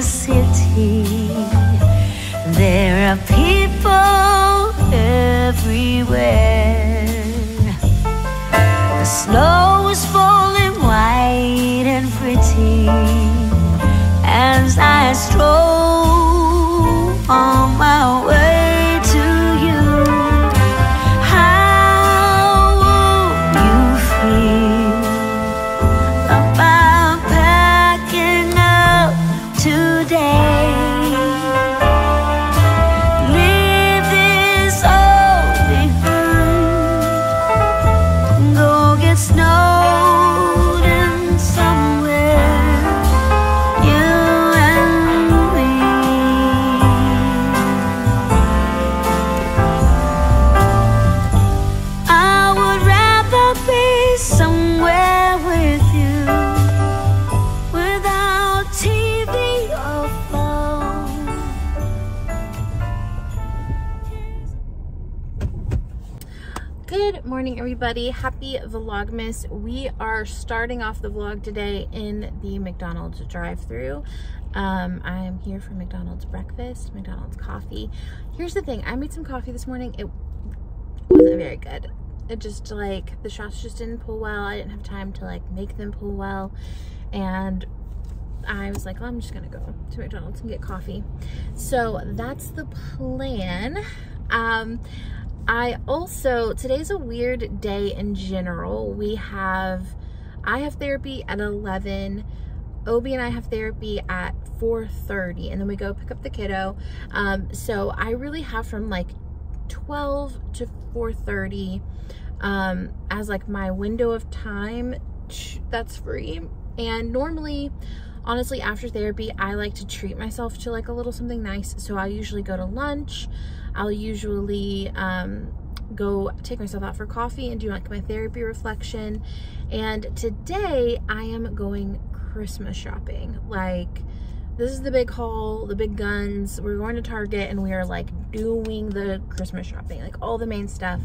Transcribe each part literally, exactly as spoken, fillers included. the city. There are people everywhere. The snow is falling white and pretty as I stroll on my way. Everybody, happy Vlogmas. We are starting off the vlog today in the McDonald's drive-thru. Um, I am here for McDonald's breakfast, McDonald's coffee. Here's the thing, I made some coffee this morning. It wasn't very good. It just like, the shots just didn't pull well. I didn't have time to like make them pull well. And I was like, well, I'm just gonna go to McDonald's and get coffee. So that's the plan. Um, I also, today's a weird day in general. We have, I have therapy at eleven. Obi and I have therapy at four thirty, and then we go pick up the kiddo. Um, so I really have from like twelve to four thirty um, as like my window of time that's free. And normally, honestly, after therapy, I like to treat myself to like a little something nice. So I usually go to lunch. I'll usually um, go take myself out for coffee and do like my therapy reflection. And today I am going Christmas shopping. Like, this is the big haul, the big guns. We're going to Target and we are like doing the Christmas shopping, like all the main stuff.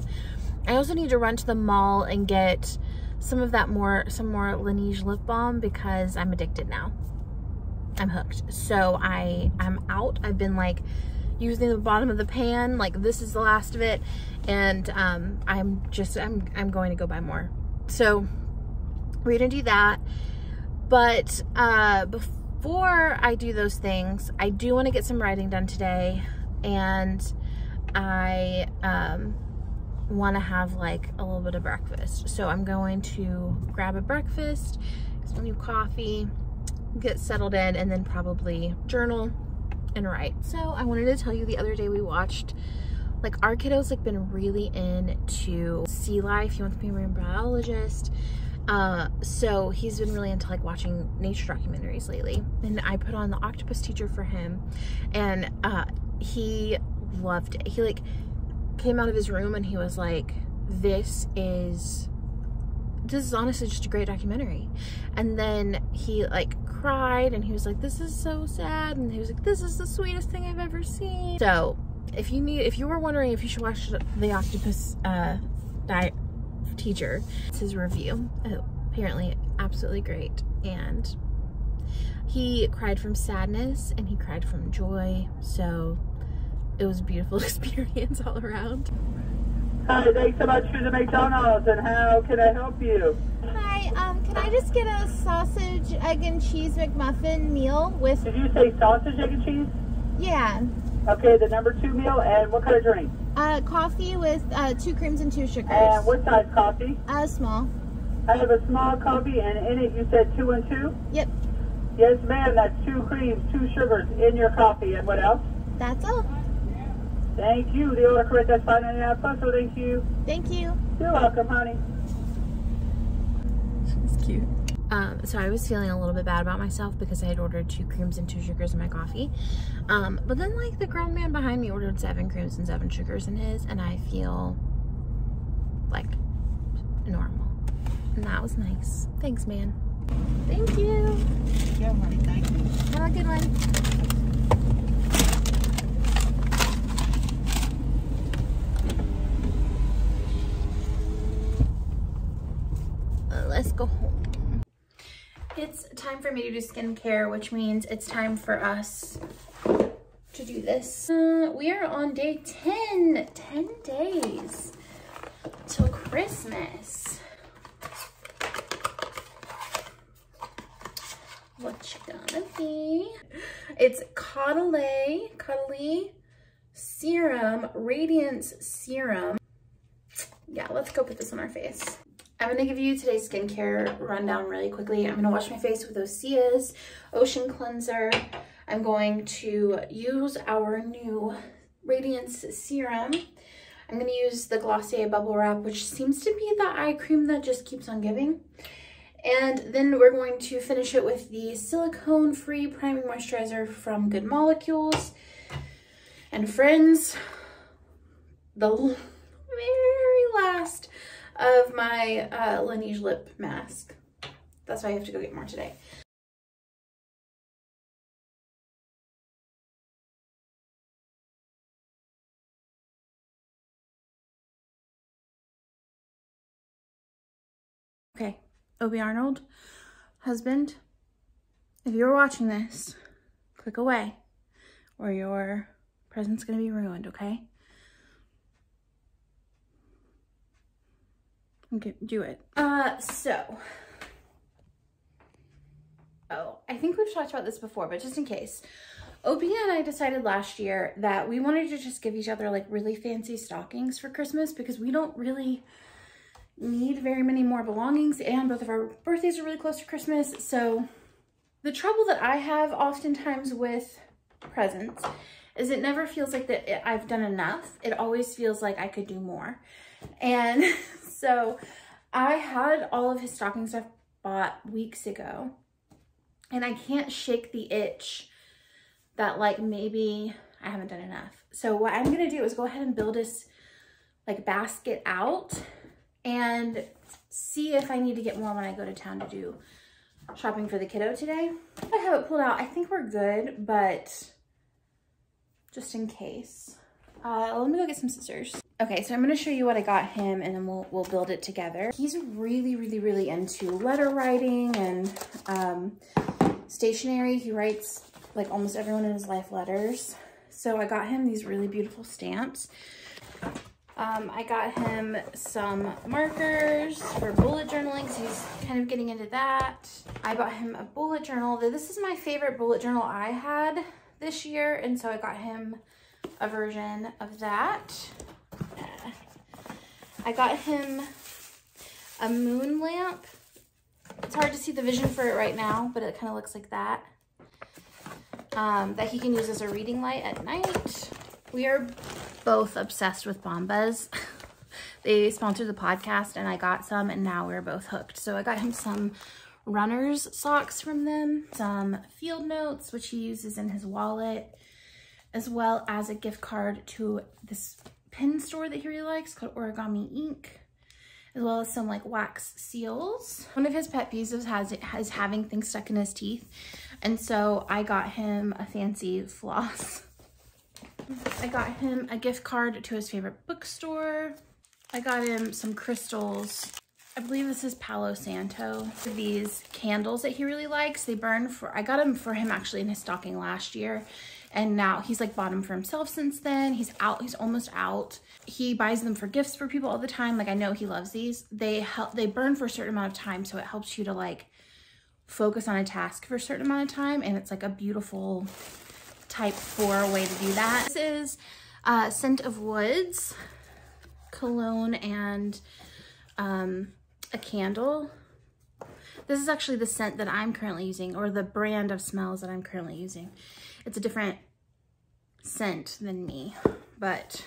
I also need to run to the mall and get some of that more, some more Laneige lip balm because I'm addicted now. I'm hooked. So I, I'm out. I've been like using the bottom of the pan, like this is the last of it. And um, I'm just, I'm, I'm going to go buy more. So we're gonna do that. But uh, before I do those things, I do wanna get some writing done today. And I um, wanna have like a little bit of breakfast. So I'm going to grab a breakfast, some new coffee, get settled in, and then probably journal and write. So I wanted to tell you, the other day we watched, like our kiddo's like been really into sea life. He wants to be a marine biologist. Uh, so he's been really into like watching nature documentaries lately. And I put on the Octopus Teacher for him, and uh, he loved it. He like came out of his room and he was like, this is, this is honestly just a great documentary. And then he like cried and he was like, this is so sad. And he was like, this is the sweetest thing I've ever seen. So if you need, if you were wondering if you should watch the Octopus uh, Diet Teacher, it's his review. Oh, apparently absolutely great. And he cried from sadness and he cried from joy. So it was a beautiful experience all around. Hi, thanks so much for the McDonald's, and how can I help you? Hi, um, can I just get a sausage, egg, and cheese McMuffin meal with... Did you say sausage, egg, and cheese? Yeah. Okay, the number two meal, and what kind of drink? Uh, coffee with uh, two creams and two sugars. And what size coffee? Uh, small. I have a small coffee, and in it you said two and two? Yep. Yes, ma'am, that's two creams, two sugars in your coffee, and what else? That's all. Thank you. The order correct, that's five ninety-nine plus, so thank you. Thank you. You're welcome, honey. She's cute. Um, so I was feeling a little bit bad about myself because I had ordered two creams and two sugars in my coffee. Um, but then like the grown man behind me ordered seven creams and seven sugars in his, and I feel like normal. And that was nice. Thanks, man. Thank you. Yeah, honey, thank you. Have a good one. Let's go home. It's time for me to do skincare, which means it's time for us to do this. Uh, we are on day ten, ten days till Christmas. What's gonna be? It's Caudalie, Caudalie Serum, Radiance Serum. Yeah, let's go put this on our face. I'm gonna give you today's skincare rundown really quickly. I'm gonna wash my face with Osea's Ocean Cleanser. I'm going to use our new Radiance Serum. I'm gonna use the Glossier Bubble Wrap, which seems to be the eye cream that just keeps on giving. And then we're going to finish it with the silicone-free priming moisturizer from Good Molecules. And friends, the very last of my uh, Laneige lip mask. That's why I have to go get more today. Okay. Obi Arnold, husband, if you're watching this, click away or your present's gonna be ruined, okay? Okay, do it. Uh, so, oh, I think we've talked about this before, but just in case, Obi and I decided last year that we wanted to just give each other like really fancy stockings for Christmas because we don't really need very many more belongings, and both of our birthdays are really close to Christmas. So the trouble that I have oftentimes with presents is it never feels like that I've done enough. It always feels like I could do more. And so I had all of his stocking stuff bought weeks ago, and I can't shake the itch that like maybe I haven't done enough. So what I'm gonna do is go ahead and build this like basket out and see if I need to get more when I go to town to do shopping for the kiddo today. I have it pulled out. I think we're good, but just in case. Uh, let me go get some scissors. Okay, so I'm gonna show you what I got him and then we'll, we'll build it together. He's really, really, really into letter writing and um, stationery. He writes like almost everyone in his life letters. So I got him these really beautiful stamps. Um, I got him some markers for bullet journaling because he's kind of getting into that. I bought him a bullet journal. This is my favorite bullet journal I had this year, and so I got him a version of that. I got him a moon lamp. It's hard to see the vision for it right now, but it kind of looks like that. Um, that he can use as a reading light at night. We are both obsessed with Bombas. They sponsored the podcast and I got some, and now we're both hooked. So I got him some runner's socks from them, some field notes, which he uses in his wallet, as well as a gift card to this pen store that he really likes called Origami Ink, as well as some like wax seals. One of his pet peeves has it has having things stuck in his teeth. And so I got him a fancy floss. I got him a gift card to his favorite bookstore. I got him some crystals. I believe this is Palo Santo. These candles that he really likes. They burn for, I got them for him actually in his stocking last year. And now he's like bought them for himself since then. He's out, he's almost out. He buys them for gifts for people all the time. Like I know he loves these. They help, they burn for a certain amount of time. So it helps you to like focus on a task for a certain amount of time. And it's like a beautiful type four way to do that. This is uh, Scent of Woods, cologne, and um, a candle. This is actually the scent that I'm currently using, or the brand of smells that I'm currently using. It's a different scent than me, but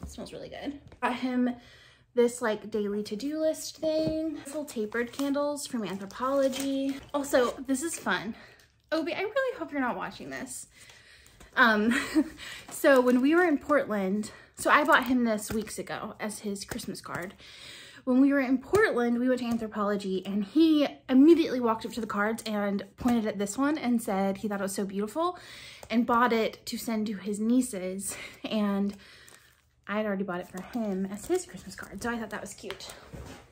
it smells really good. Got him this like daily to-do list thing. Little tapered candles from Anthropologie. Also, this is fun. Obi, I really hope you're not watching this. Um, so when we were in Portland, so I bought him this weeks ago as his Christmas card. When we were in Portland, we went to Anthropologie and he immediately walked up to the cards and pointed at this one and said he thought it was so beautiful and bought it to send to his nieces. And I had already bought it for him as his Christmas card. So I thought that was cute.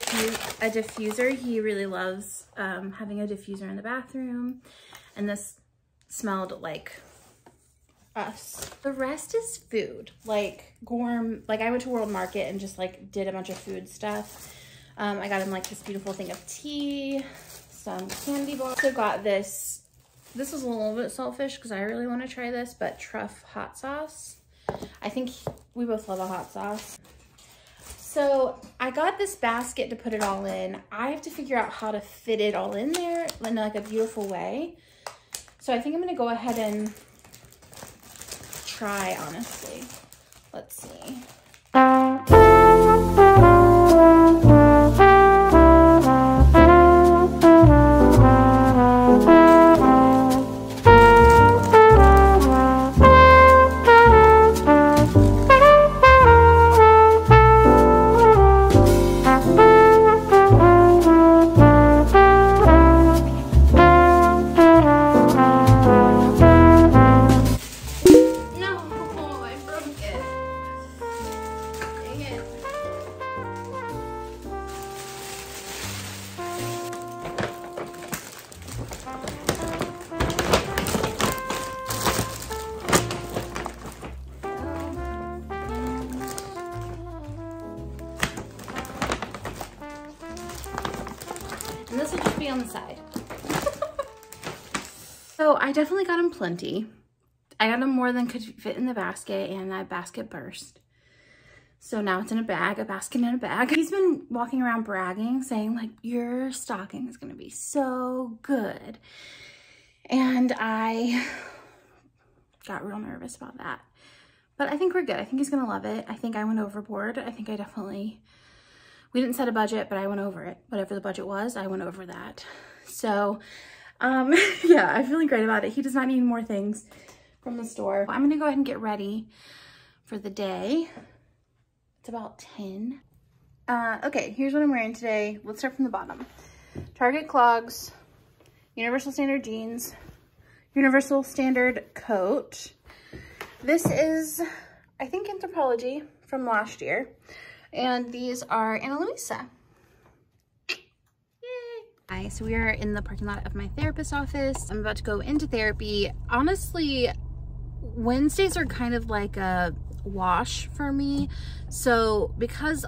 diffu- a diffuser. He really loves um, having a diffuser in the bathroom, and this smelled like us. The rest is food, like gourmet. Like I went to World Market and just like did a bunch of food stuff. Um, I got him like this beautiful thing of tea, some candy bars. Also got this, this was a little bit selfish because I really want to try this, but Truff hot sauce. I think he, we both love a hot sauce. So I got this basket to put it all in. I have to figure out how to fit it all in there in like a beautiful way. So I think I'm going to go ahead and try, honestly. Let's see. I definitely got them plenty. I got them more than could fit in the basket, and that basket burst. So now it's in a bag, a basket in a bag. He's been walking around bragging, saying like, your stocking is gonna be so good. And I got real nervous about that. But I think we're good. I think he's gonna love it. I think I went overboard. I think I definitely, we didn't set a budget, but I went over it. Whatever the budget was, I went over that. So, Um, yeah, I'm feeling great about it. He does not need more things from the store. I'm going to go ahead and get ready for the day. It's about ten. Uh, okay, here's what I'm wearing today. Let's start from the bottom. Target clogs, Universal Standard jeans, Universal Standard coat. This is, I think, Anthropologie from last year. And these are Ana Luisa. Hi, so we are in the parking lot of my therapist's office. I'm about to go into therapy. Honestly, Wednesdays are kind of like a wash for me. So because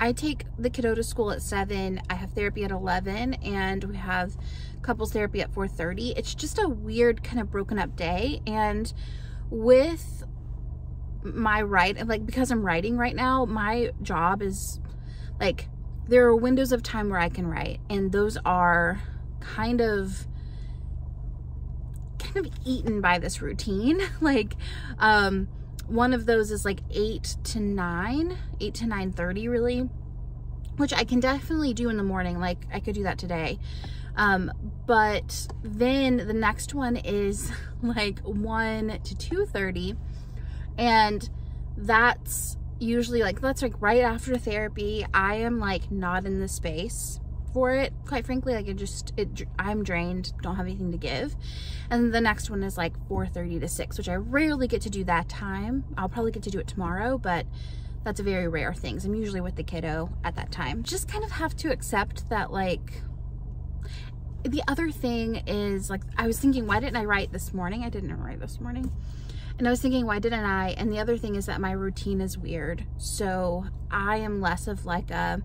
I take the kiddo to school at seven, I have therapy at eleven, and we have couples therapy at four thirty. It's just a weird kind of broken up day. And with my write, like because I'm writing right now, my job is like, there are windows of time where I can write, and those are kind of kind of eaten by this routine. Like um, one of those is like eight to nine, eight to nine thirty really, which I can definitely do in the morning. Like I could do that today. Um, but then the next one is like one to two thirty, and that's usually like, that's like right after therapy. I am like not in the space for it, quite frankly. Like it just, it, I'm drained, don't have anything to give. And the next one is like four thirty to six, which I rarely get to do that time. I'll probably get to do it tomorrow, but that's a very rare thing. I'm usually with the kiddo at that time. Just kind of have to accept that. Like the other thing is like, I was thinking, why didn't I write this morning? I didn't write this morning. And I was thinking, why didn't I? And the other thing is that my routine is weird. So I am less of like a,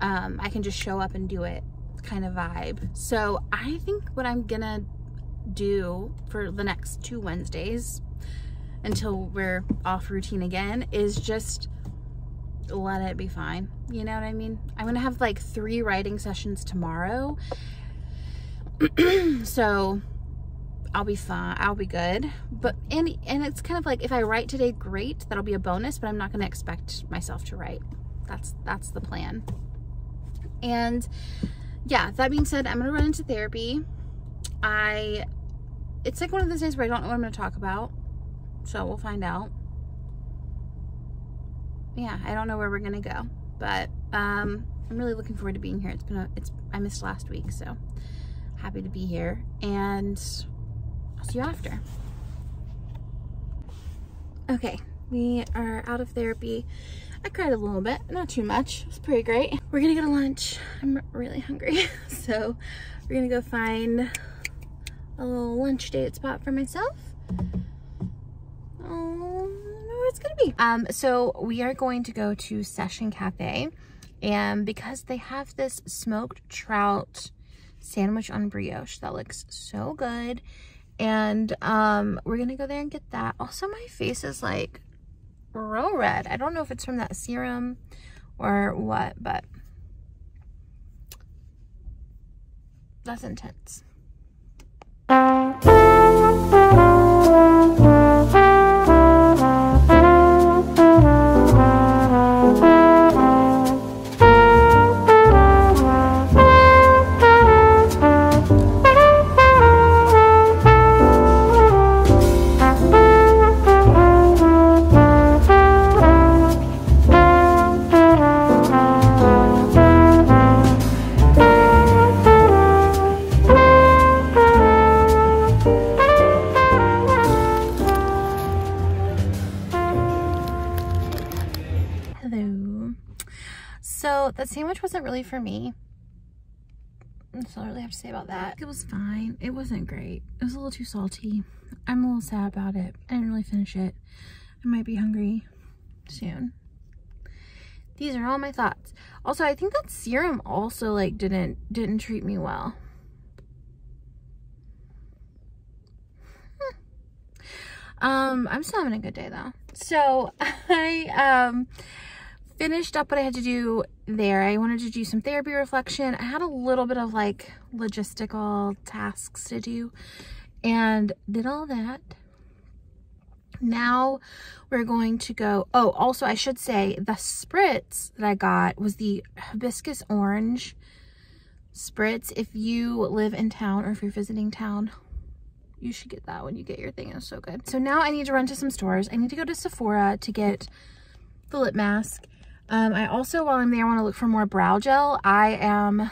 um, I can just show up and do it kind of vibe. So I think what I'm gonna do for the next two Wednesdays until we're off routine again is just let it be fine. You know what I mean? I'm gonna have like three writing sessions tomorrow. So I'll be fine. I'll be good. But, and, and it's kind of like, if I write today, great, that'll be a bonus, but I'm not going to expect myself to write. That's, that's the plan. And yeah, that being said, I'm going to run into therapy. I, it's like one of those days where I don't know what I'm going to talk about. So we'll find out. Yeah. I don't know where we're going to go, but, um, I'm really looking forward to being here. It's been a, it's, I missed last week, so happy to be here. And I'll see you after. Okay, We are out of therapy. I cried a little bit, not too much. It was pretty great. We're gonna go to lunch. I'm really hungry. So we're gonna go find a little lunch date spot for myself. Oh, it's gonna be. Um, so we are going to go to Session Cafe, and because they have this smoked trout sandwich on brioche that looks so good, and um, we're gonna go there and get that. Also, my face is like real red. I don't know if it's from that serum or what, but that's intense. That sandwich wasn't really for me. That's all I really have to say about that. It was fine. It wasn't great. It was a little too salty. I'm a little sad about it. I didn't really finish it. I might be hungry soon. These are all my thoughts. Also, I think that serum also like didn't didn't treat me well. Hmm. Um, I'm still having a good day though. So I um finished up what I had to do there. I wanted to do some therapy reflection. I had a little bit of like logistical tasks to do and did all that. Now we're going to go. Oh, also I should say the spritz that I got was the hibiscus orange spritz. If you live in town or if you're visiting town, you should get that when you get your thing. It was so good. So now I need to run to some stores. I need to go to Sephora to get the lip mask. Um, I also, while I'm there, want to look for more brow gel. I am,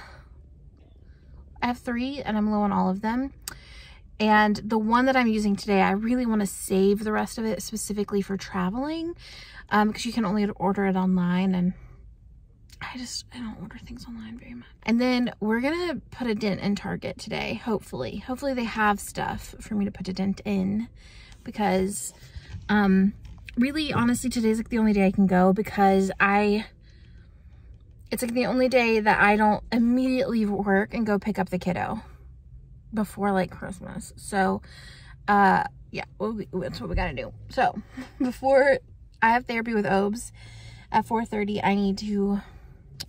I have three and I'm low on all of them. And the one that I'm using today, I really want to save the rest of it specifically for traveling, um, because you can only order it online, and I just, I don't order things online very much. And then we're going to put a dent in Target today, hopefully. Hopefully they have stuff for me to put a dent in, because, um, really, honestly, today's like the only day I can go, because I, it's like the only day that I don't immediately leave work and go pick up the kiddo before like Christmas. So, uh, yeah, we'll, that's what we gotta do. So before I have therapy with Obes at four thirty, I need to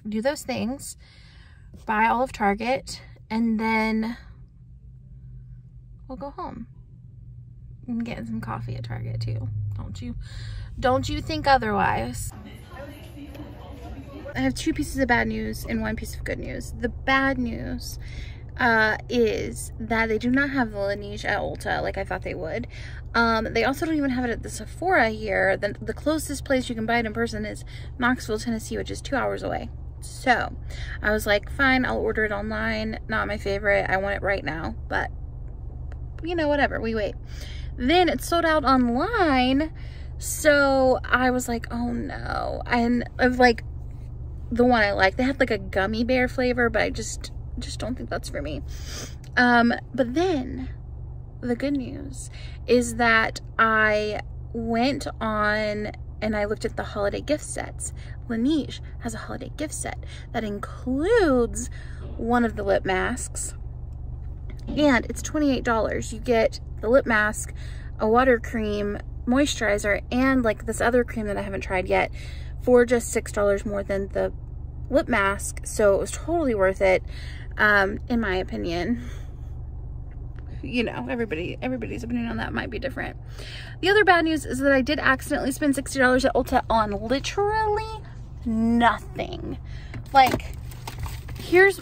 do those things, buy all of Target, and then we'll go home. I'm getting some coffee at Target too. Don't you, don't you think otherwise? I have two pieces of bad news and one piece of good news. The bad news uh, is that they do not have the Laneige at Ulta like I thought they would. Um, they also don't even have it at the Sephora here. The, the closest place you can buy it in person is Knoxville, Tennessee, which is two hours away. So I was like, fine, I'll order it online. Not my favorite. I want it right now, but you know, whatever, we wait. Then it sold out online, so I was like, oh no. And of like the one I like, they had like a gummy bear flavor, but I just just don't think that's for me. Um but then the good news is that I went on and I looked at the holiday gift sets. Laneige has a holiday gift set that includes one of the lip masks, and it's twenty-eight dollars. You get the lip mask, a water cream, moisturizer, and like this other cream that I haven't tried yet for just six dollars more than the lip mask. So it was totally worth it, um, in my opinion. You know, everybody, everybody's opinion on that might be different. The other bad news is that I did accidentally spend sixty dollars at Ulta on literally nothing. Like, here's...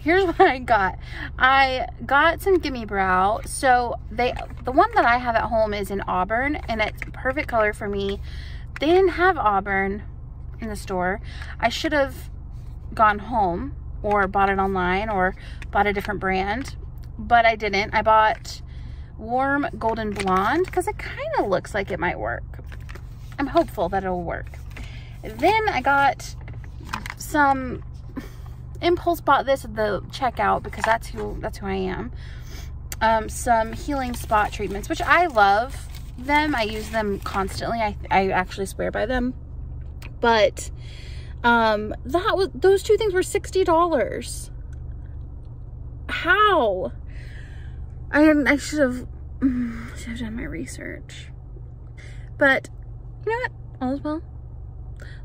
Here's what I got. I got some Gimme Brow. So they, the one that I have at home is in auburn, and it's perfect color for me. They didn't have auburn in the store. I should have gone home or bought it online or bought a different brand, but I didn't. I bought Warm Golden Blonde because it kind of looks like it might work. I'm hopeful that it'll work. Then I got some, Impulse bought this at the checkout because that's who, that's who I am. Um, some healing spot treatments, which I love them. I use them constantly. I, I actually swear by them. But um, that was, those two things were sixty dollars. How? I didn't, I should have, should have done my research. But you know what? All is well.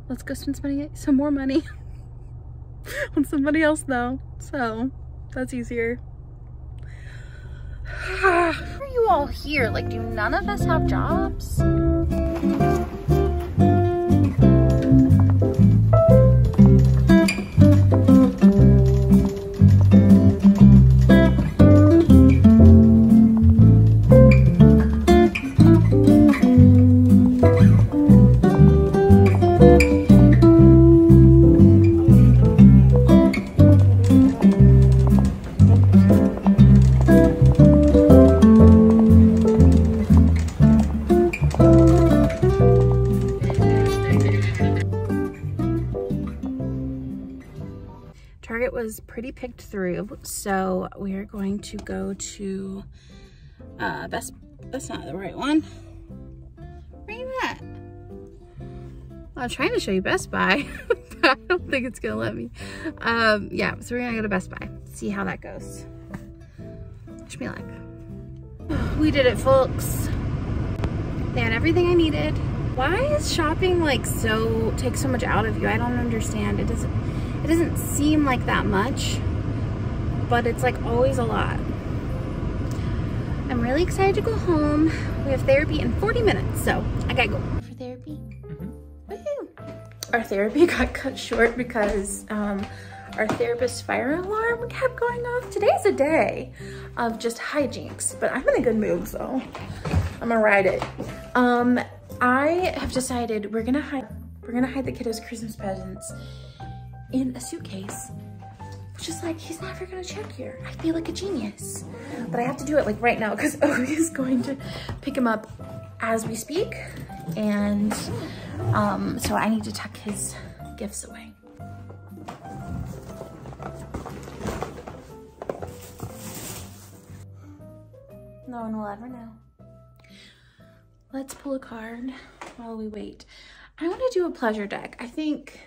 Let's go spend some money, some more money on somebody else though. So that's easier. How are you all here? Like, do none of us have jobs? Pretty picked through, so we are going to go to uh Best, that's not the right one. Where you at? I was trying to show you Best Buy, but I don't think it's gonna let me. Um yeah, so we're gonna go to Best Buy, see how that goes. Wish me luck. We did it, folks. They had everything I needed. Why is shopping like so, takes so much out of you? I don't understand. It doesn't It doesn't seem like that much, but it's like always a lot. I'm really excited to go home. We have therapy in forty minutes, so I gotta go. For therapy? Mm-hmm. Woohoo! Our therapy got cut short because um, our therapist's fire alarm kept going off. Today's a day of just hijinks, but I'm in a good mood, so I'm gonna ride it. Um, I have decided we're gonna hide, we're gonna hide the kiddos' Christmas presents in a suitcase, which is like, he's never gonna check here. I feel like a genius, but I have to do it like right now because Obi is going to pick him up as we speak. And um, so I need to tuck his gifts away. No one will ever know. Let's pull a card while we wait. I wanna do a pleasure deck. I think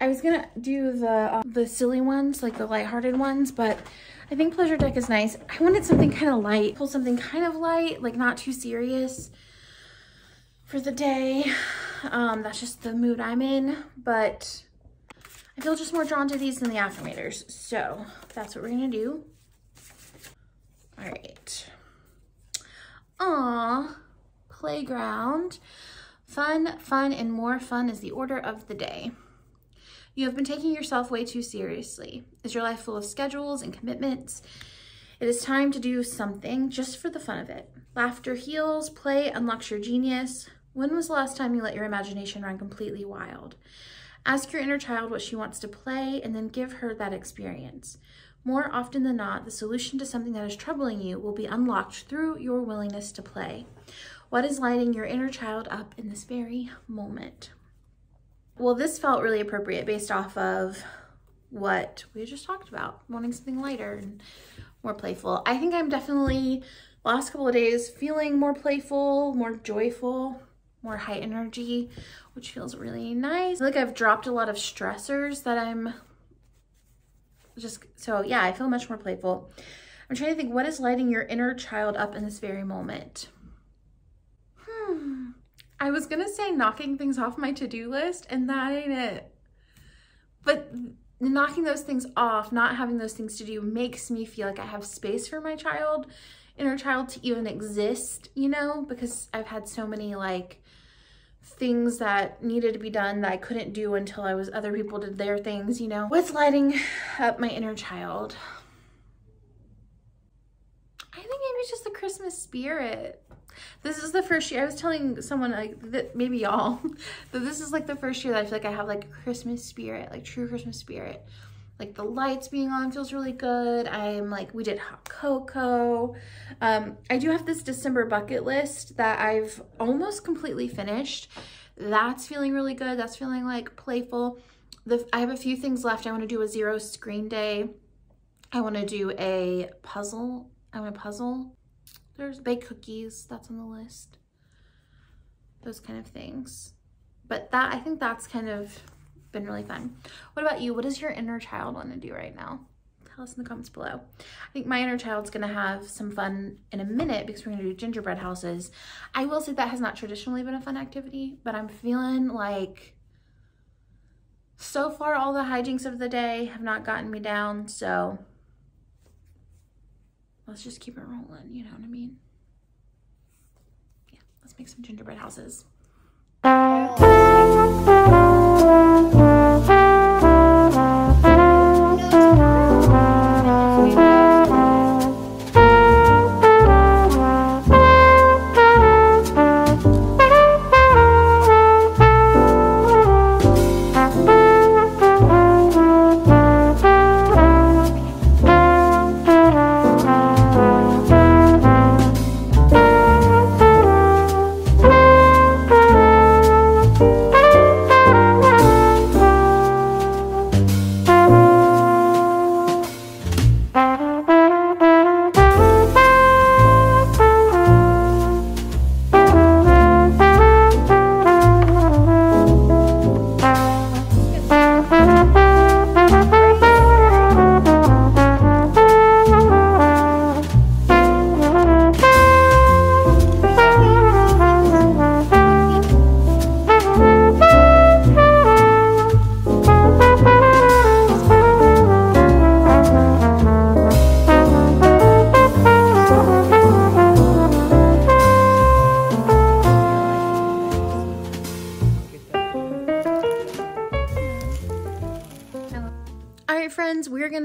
I was gonna do the uh, the silly ones, like the lighthearted ones, but I think pleasure deck is nice. I wanted something kind of light, pull something kind of light, like not too serious for the day. Um, that's just the mood I'm in, but I feel just more drawn to these than the affirmators. So that's what we're gonna do. All right. Aw, playground. Fun, fun, and more fun is the order of the day. You have been taking yourself way too seriously. Is your life full of schedules and commitments? It is time to do something just for the fun of it. Laughter heals, play unlocks your genius. When was the last time you let your imagination run completely wild? Ask your inner child what she wants to play and then give her that experience. More often than not, the solution to something that is troubling you will be unlocked through your willingness to play. What is lighting your inner child up in this very moment? Well, this felt really appropriate based off of what we just talked about, wanting something lighter and more playful. I think I'm definitely, the last couple of days, feeling more playful, more joyful, more high energy, which feels really nice. I feel like I've dropped a lot of stressors that I'm just, so yeah, I feel much more playful. I'm trying to think, what is lighting your inner child up in this very moment? Hmm. I was gonna say knocking things off my to-do list, and that ain't it. But knocking those things off, not having those things to do, makes me feel like I have space for my child, inner child, to even exist, you know, because I've had so many like things that needed to be done that I couldn't do until I was, other people did their things, you know. What's lighting up my inner child? I think maybe just the Christmas spirit. This is the first year, I was telling someone, like, that maybe y'all, that this is like the first year that I feel like I have like a Christmas spirit, like true Christmas spirit. like the lights being on feels really good. I'm like, we did hot cocoa. Um, I do have this December bucket list that I've almost completely finished. That's feeling really good. That's feeling like playful. The, I have a few things left. I want to do a zero screen day. I want to do a puzzle. I want to puzzle. There's baked cookies. That's on the list. Those kind of things. But that, I think that's kind of been really fun. What about you? What does your inner child want to do right now? Tell us in the comments below. I think my inner child's going to have some fun in a minute because we're going to do gingerbread houses. I will say that has not traditionally been a fun activity, but I'm feeling like so far all the hijinks of the day have not gotten me down. So let's just keep it rolling. You know what I mean? Yeah, let's make some gingerbread houses.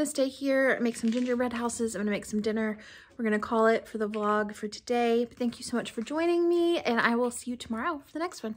Stay here, make some gingerbread houses. I'm gonna make some dinner. We're gonna call it for the vlog for today. Thank you so much for joining me, and I will see you tomorrow for the next one.